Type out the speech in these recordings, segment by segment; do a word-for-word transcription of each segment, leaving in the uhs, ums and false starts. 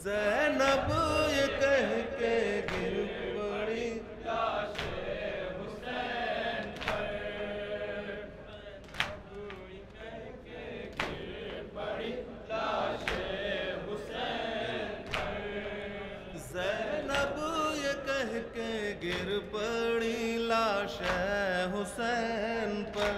ज़ैनब ये कह के गिर पड़ी लाशे हुसैन पर, ज़ैनब ये कह के गिर पड़ी लाशे हुसैन पर, ज़ैनब ये कह के गिर पड़ी लाशे हुसैन पर।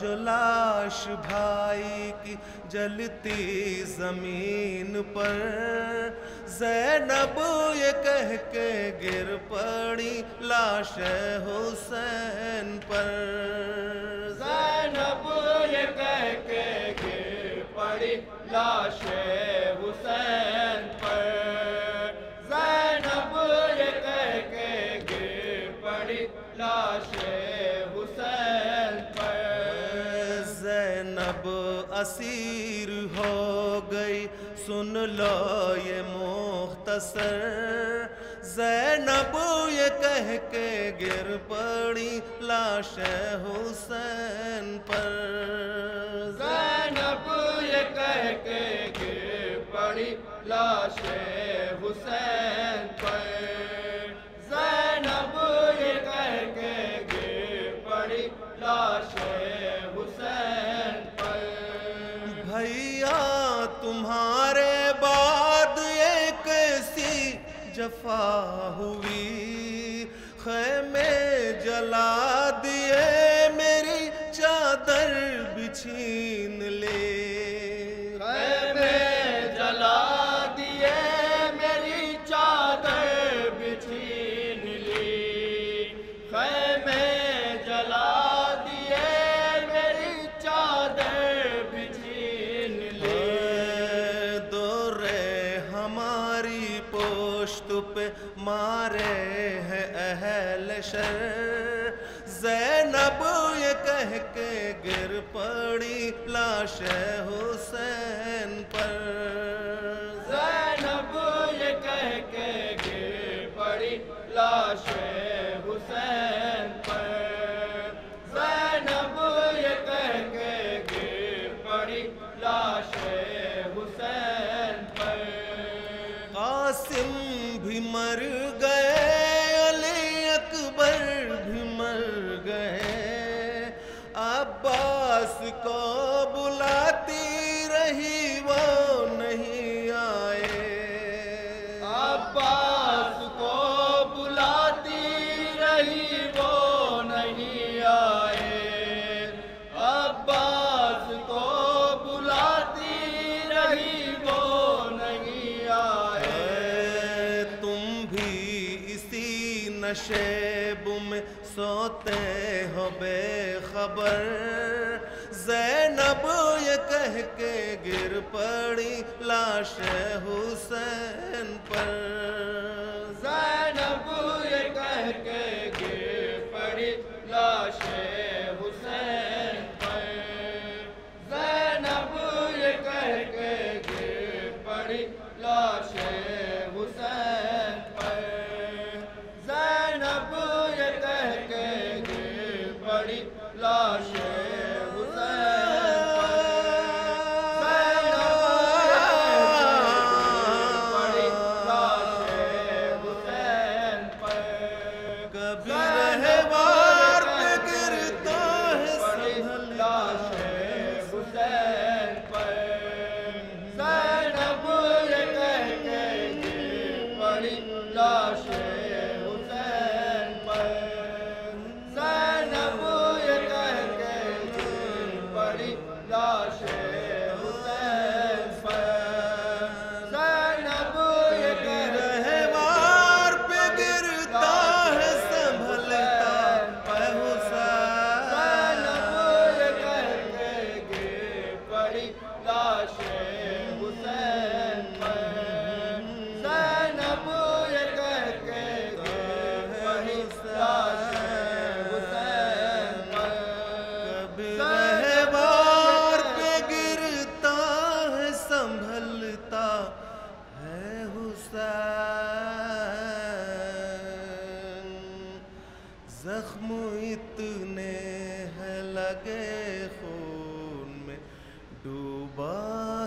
जो लाश भाई की जलती जमीन पर, ज़ैनब ये कह के गिर पड़ी लाश हुसैन पर, ज़ैनब ये कह के गिर पड़ी लाश हुसैन पर, ज़ैनब ये कह के गिर पड़ी लाश हुसैन पर। ज़ैनब असीर हो गई सुन लो ये मुख्तसर, ज़ैनब ये कह के गिर पड़ी लाश हुसैन पर, ज़ैनब ये कह के गिर पड़ी लाश हुसैन पर, ज़ैनब ये कह के गिर पड़ी लाश हुसैन पर। भैया तुम्हारे बाद एक सी जफा हुई, खैमे जला दिए मेरी चादर बिछीन ले, खैमे जला दिए मेरी चादर बिछीन ले, खैमे जला पे मारे हैं अहल शर, ज़ैनब ये कह के गिर पड़ी लाश हुसैन पर, ज़ैनब ये कह के गिर पड़ी लाश हुसैन पर, ज़ैनब ये कह के गिर पड़ी लाश हुसैन पर। कासिम भी मर गए, अली अकबर भी मर गए, अब्बास को बुलाती रही वो नहीं आए, अब्बास को बुलाती रही वो नहीं आए, अब्बास को बुलाती रही वो नहीं आए। नशेब में सोते हो बेखबर, ज़ैनब ये कह के गिर पड़ी लाश हुसैन पर, ज़ैनब ये कह के गिर पड़ी लाश हुसैन पर, ज़ैनब ये कह के गिर पड़ी लाश हुसैन पर, ज़ैनब ये कह के गिर पड़ी लाश हुसैन पर, ज़ैनब ये कह के गिर पड़ी लाश हुसैन पर। कभी रहवार पे गिरता है संभल लाश हुसैन पर, ज़ैनब ये कह के गिर पड़ी लाश लाश हुसैन पर, ज़ैनब ये रहवार पे गिरता है संभलता है हुसैन, ज़ैनब ये कह के गिर पड़ी लाश हुसैन पर, ज़ैनब ये कह के गिर पड़ी लाश हुसैन पर। जख्म इतने हैं लगे खून में डूबा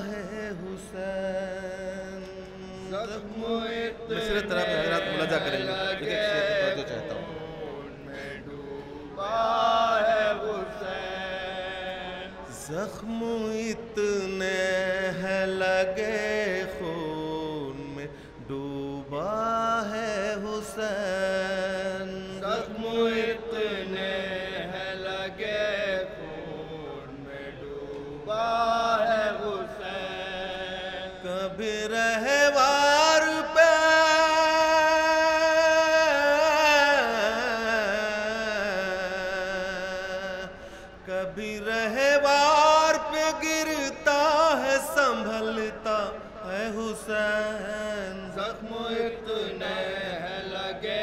है हुसैन। जख्म इतने तरफ मुलाजा करेंगे, तो चाहता हूँ में डूबा है हुसैन। जख्म इतने हैं लगे खून में डूबा है हुसैन। जख्म इतने हैं लगे खून में डूबा है हुसैन। कभी रहवार पे कभी रहवार पे गिरता है संभलता है हुसैन। जख्म इतने हैं लगे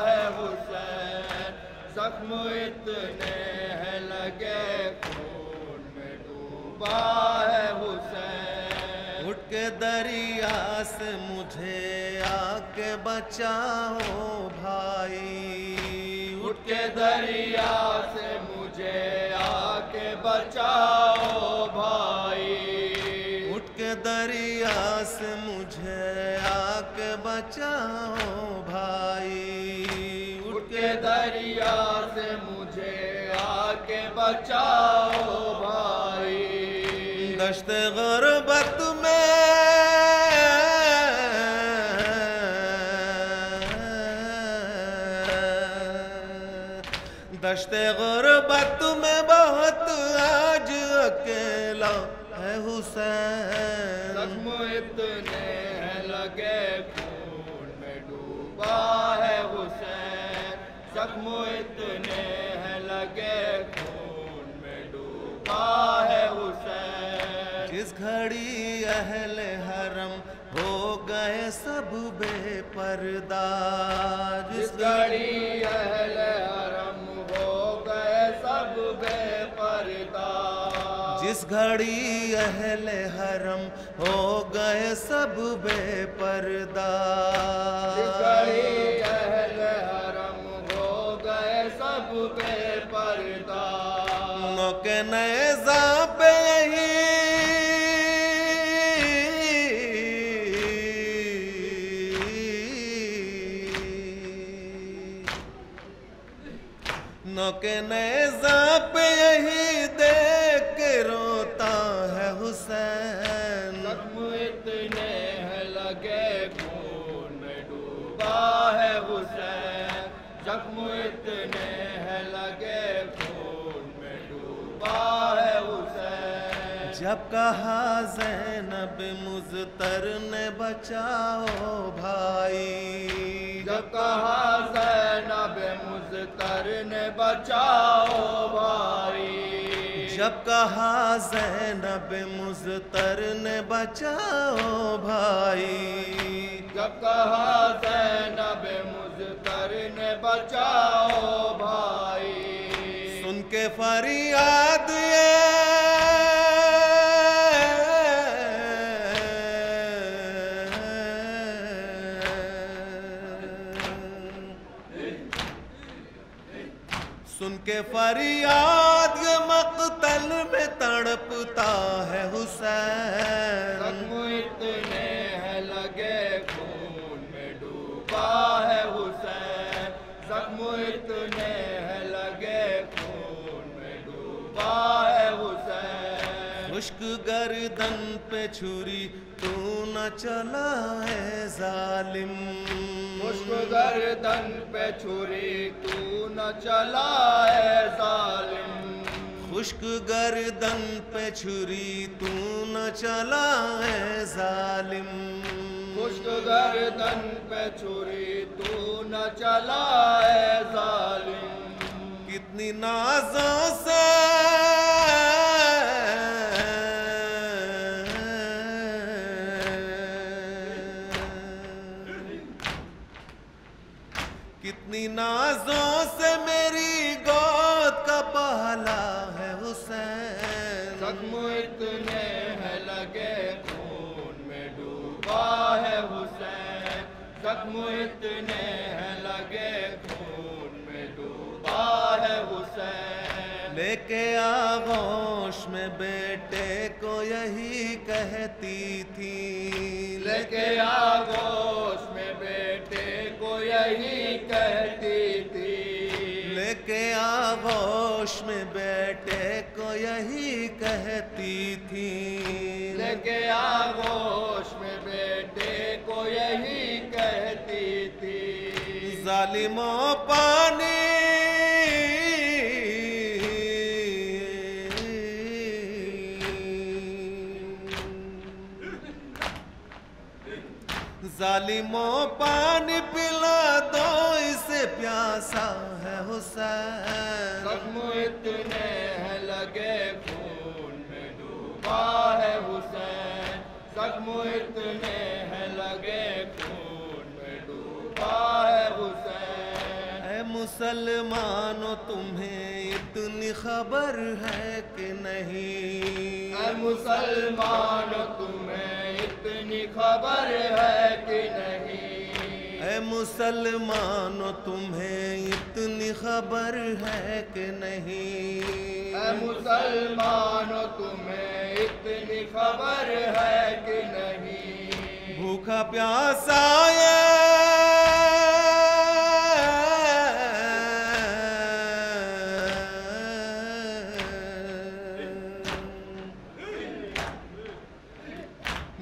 है हुसैन। जख्म इतने हैं लगे खून में डूबा है हुसैन। उठ के दरिया से मुझे आके बचाओ भाई। उठ के दरिया से मुझे आके बचाओ भाई। उठ के दरिया से मुझे आके बचाओ भाई। उठ के दरिया से मुझे आके बचाओ भाई। दश्त गुरबत में दश्त गुरबत में बहुत आज अकेला है हुसैन। जख्म इतने हैं लगे है हुसैन। जख्म इतने हैं लगे खून में डूबा है हुसैन। जिस घड़ी अहले हरम हो गए सब बेपर्दा। जिस घड़ी अहले हरम हो गए सब बेपर्दा। जिस घड़ी अहले हरम हो गए सब बेपर्दा। जिस घड़ी अहले हरम हो गए सब बेपर्दा। नौके नज़ा पे यही नौके नज़ा पे यही देख के रोता है हुसैन। जख्म इतने हैं लगे खून में डूबा है हुसैन। जख्म इतने हैं लगे खून में डूबा है हुसैन। जब कहा ज़ैनब मुज़तिर ने बचाओ भाई। जब कहा ज़ैनब मुज़तिर ने बचाओ भाई। जब कहा ज़ैनब मुज़तिर ने बचाओ भाई। जब कहा ज़ैनब मुज़तिर ने बचाओ भाई। सुन के फरियाद सुन के फरियाद ये मक़तल में तड़पता है हुसैन। जख्म इतने हैं लगे खून में डूबा है हुसैन। जख्म इतने हैं लगे खून में डूबा है हुसैन। खुश्क गर्दन पे छुरी तू न चला है जालिम। खुश्क गर्दन पे छुरी तू न चला है जालिम। खुश्क गर्दन पे छुरी तू न चला है जालिम। खुश्क गर्दन पे छुरी तू न चला है जालिम। कितनी नाजों से कितनी नाजों से मेरी गोद का पहला है हुसैन। जख्म इतने हैं लगे खून में डूबा है हुसैन। जख्म इतने हैं गोश में बेटे को यही कहती थी, लेके आ गोश में बेटे को यही कहती थी, लेके आ गोश में बेटे को यही कहती थी, लेके आ गोश में बेटे को यही कहती थी। जालिमों पानी जालिमों पानी पिला दो, इसे प्यासा है हुसैन। ज़ख्म इतने हैं लगे खून में डूबा है हुसैन, ज़ख्म इतने हैं लगे खून में डूबा है हुसैन। ऐ मुसलमानों तुम्हें इतनी खबर है कि नहीं, ऐ मुसलमानों तुम्हें इतनी खबर है कि नहीं, ऐ मुसलमानों तुम्हें इतनी खबर है कि नहीं, ऐ मुसलमानों तुम्हें इतनी खबर है कि नहीं। भूखा प्यासा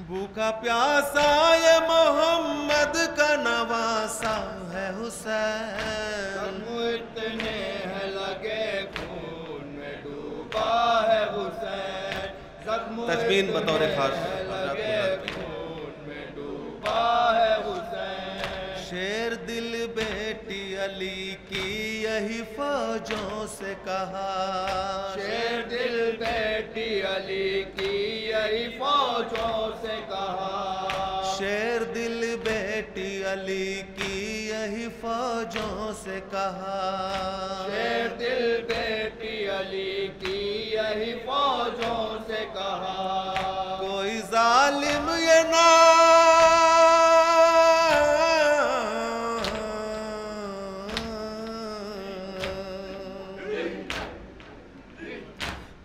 भूखा प्यासा ये मोहम्मद का नवासा है हुसैन। इतने हैं लगे खून में डूबा है हुसैन, तस्बीन बतौर खास लगे खून में डूबा है हुसैन। शेर दिल बेटी अली की यही फौजों से कहा, शेर दिल बेटी अली की यही फौजों से कहा, शेर दिल बेटी अली की यही फौजों से कहा, शेर दिल बेटी अली की यही फौजों से कहा। कोई जालिम ये ना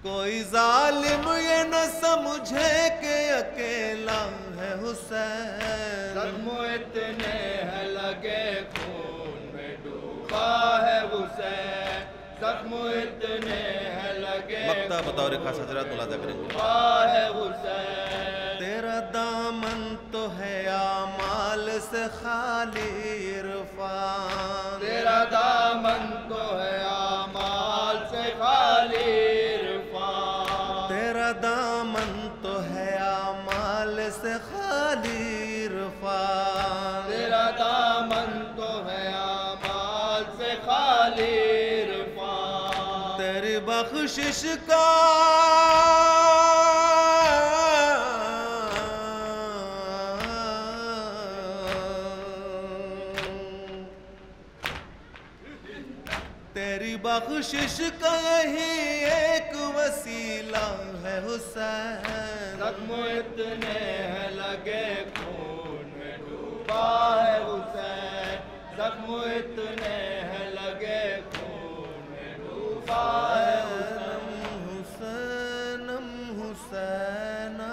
कोई जालिम ये न समझे के अकेला है हुसैन। ज़ख्म इतने हैं लगे खून में डूबा है हुसैन, ज़ख्म इतने हैं लगे मक्ता बताओ रेखा हजरत मुलाजा करेंगे डूबा है हुसैन। तेरा दामन तो है आमाल से खाली इरफान, तेरा दामन तो है आमाल से खाली, दामन तो है आमाल से खाली इरफान, तेरा दामन तो है आमाल से खाली इरफान। तेरी बख्शिश का तेरी बख्शिश का यही एक वसीला है हुसैन। ज़ख्म इतने हैं लगे खून में डूबा है हुसैन, ज़ख्म इतने हैं लगे खून में डूबा है हुसैन। हुसैनम हुसैना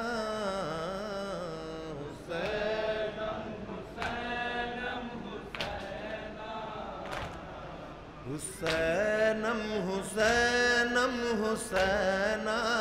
हुसैनम हुसैनम हुसैना